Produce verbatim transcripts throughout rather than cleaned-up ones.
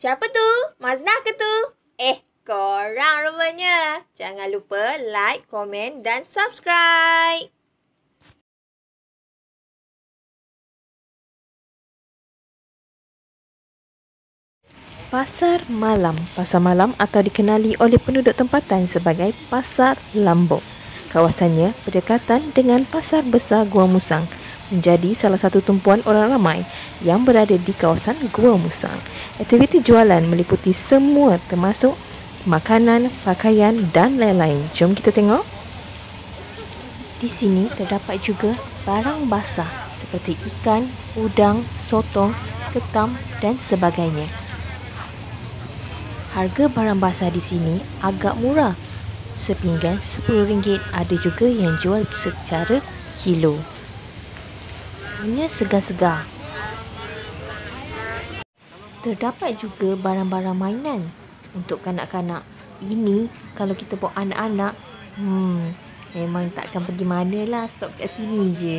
Siapa tuh? Mas Naka tuh? Eh, korang rupanya. Jangan lupa like, komen dan subscribe. Pasar Malam. Pasar Malam atau dikenali oleh penduduk tempatan sebagai Pasar Lambok. Kawasannya berdekatan dengan Pasar Besar Gua Musang, menjadi salah satu tumpuan orang ramai yang berada di kawasan Gua Musang. Aktiviti jualan meliputi semua termasuk makanan, pakaian dan lain-lain. Jom kita tengok. Di sini terdapat juga barang basah seperti ikan, udang, sotong, ketam dan sebagainya. Harga barang basah di sini agak murah. Sepinggan sepuluh ringgit, ada juga yang jual secara kilo. Punya segar-segar. Terdapat juga barang-barang mainan untuk kanak-kanak. Ini kalau kita bawa anak-anak, hmm, memang takkan pergi mana lah, stop kat sini je.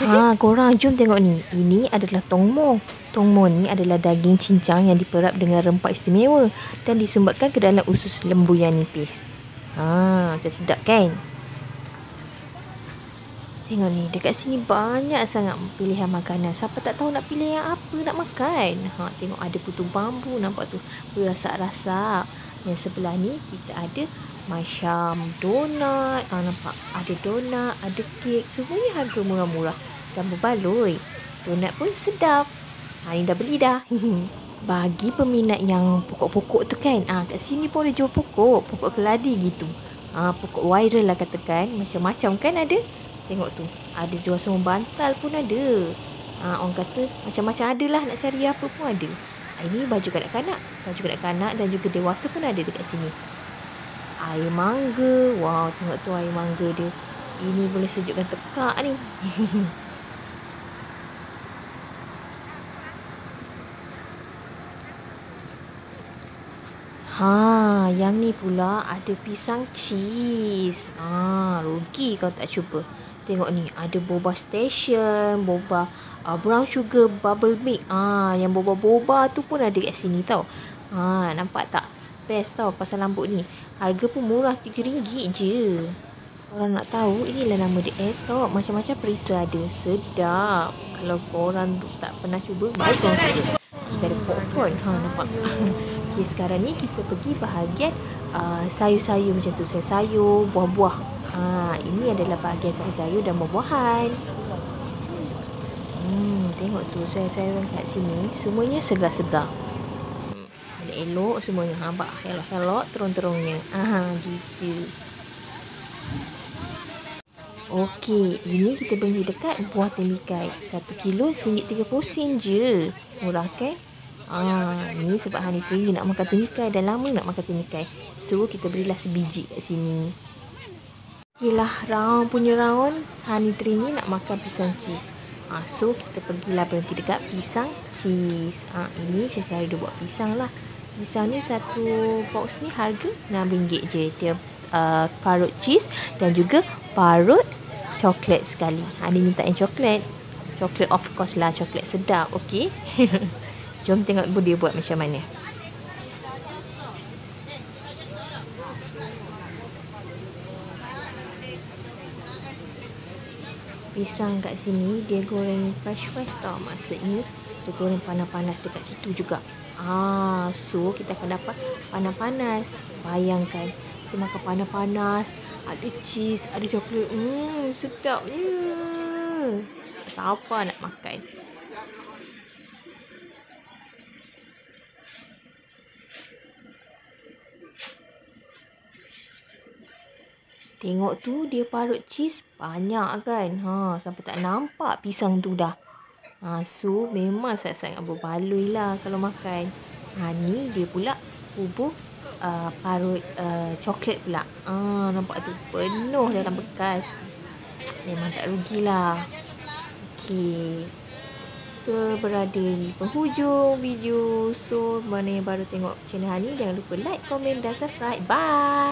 Ha, korang jom tengok ni. Ini adalah tongmo. Tongmo ni adalah daging cincang yang diperap dengan rempah istimewa dan disumbatkan ke dalam usus lembu yang nipis. Ha, macam sedap kan? Tengok ni, dekat sini banyak sangat pilihan makanan. Siapa tak tahu nak pilih yang apa nak makan. Ha, tengok ada putu bambu, nampak tu berasak-rasak. Yang sebelah ni kita ada masyam donat. Ha, nampak ada donat, ada kek. Semuanya harga murah-murah dan berbaloi. Donat pun sedap. Ha, ni dah beli dah. Bagi peminat yang pokok-pokok tu kan, ha, kat sini pun ada jual pokok. Pokok keladi gitu. Ha, pokok viral lah katakan. Macam-macam kan ada. Tengok tu, ada jual semua, bantal pun ada. Ha, orang kata macam-macam ada lah, nak cari apa pun ada. Ha, ini baju kanak-kanak. Baju kanak-kanak dan juga dewasa pun ada dekat sini. Air mangga. Wow, tengok tu air mangga dia. Ini boleh sejukkan tekak ni. Ha, yang ni pula ada pisang cheese. Ah, ha, rugi kau tak cuba. Tengok ni, ada boba station, boba uh, brown sugar, bubble milk. Ah, ha, yang boba-boba tu pun ada kat sini tau. Ah, ha, nampak tak? Best tau Pasar Lambok ni. Harga pun murah, tiga ringgit je. Korang nak tahu, inilah nama dia etop. Macam-macam perisa ada. Sedap. Kalau korang tak pernah cuba, baik korang saja. Kita ada popcorn. Ha, nampak? Okay, sekarang ni kita pergi bahagian uh, sayur-sayur macam tu. Sayur-sayur, buah-buah. Ha, ini adalah bahagian sayur-sayur dan buah-buahan. Hmm, tengok tu sayur-sayuran kat sini. Semuanya segar-segar. Ada elok semuanya. Nampak? Elok-elok terung-terungnya. Aha, gitu. Okey, ini kita beli dekat buah tembikai. satu kilo RM satu tiga puluh je. Murah kan? Ah, ni sebab Hanitri ni nak makan tembikai dan lama nak makan tembikai. So, kita belilah sebiji kat sini. Okeylah, round punya round. Hanitri ni nak makan pisang cheese. Ah, so, kita pergilah berhenti dekat pisang cheese. Ah, ini saya dia buat pisang lah. Pisang ni satu box ni harga enam ringgit je. Dia uh, parut cheese dan juga parut coklat sekali. Ha, dia minta yang coklat. Coklat of course lah. Coklat sedap. Okey. Jom tengok dia buat macam mana. Pisang kat sini dia goreng fresh-fresh tau. Maksudnya dia goreng panas-panas dekat situ juga. Ah, so kita akan dapat panas-panas. Bayangkan kita makan panas-panas, ada cheese, ada coklat. Hmm, sedapnya. Siapa nak makan? Tengok tu dia parut cheese banyak kan. Ha, sampai tak nampak pisang tu dah. Ha, so memang sangat-sangat berbaloi lah kalau makan. Ha, ni dia pula bubur Uh, parut uh, coklat pula. Ah, nampak tu penuh dalam bekas. Memang tak rugilah. Okey, kita berada di penghujung video. So, mana yang baru tengok channel ni, jangan lupa like, komen dan subscribe. Bye.